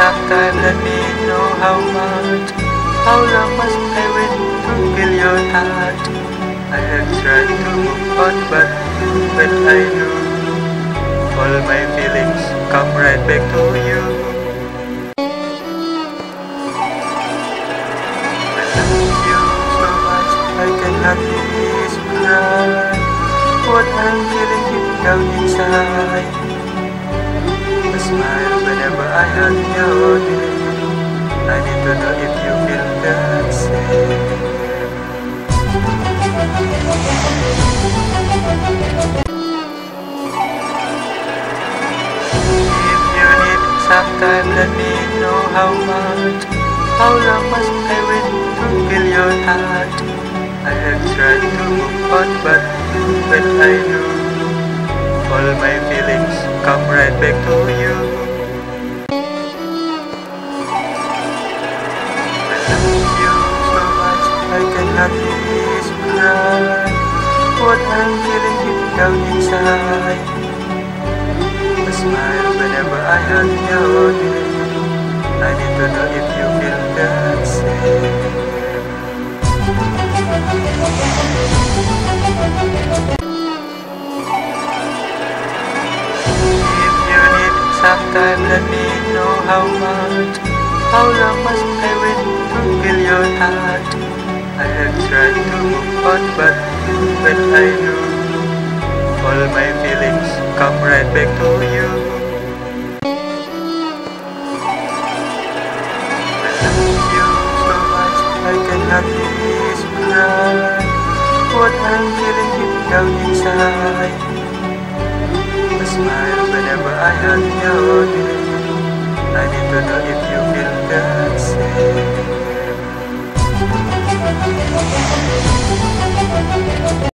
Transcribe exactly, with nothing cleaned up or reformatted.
sometime let me know how much, how long must I wait until your heart? I have tried to move on, but when I do, all my feelings come right back to you. I love you so much, I cannot describe what I'm feeling down inside. Smile whenever I hug your name. I need to know if you feel the same. If you need some time, let me know how much. How long must I wait to feel your heart? I have tried to move on, but when I do, all my feelings come right back to you. I love you so much, I cannot describe what I'm feeling deep down inside. A smile whenever I hug your name. I need to know if you feel the same. Sometime let me know how much, how long must I wait to feel your heart? I have tried to move on, but when I do, all my feelings come right back to you. I love you so much, I cannot describe what I'm feeling deep down inside. A smile whenever I hug your name. I need to know if you feel the same.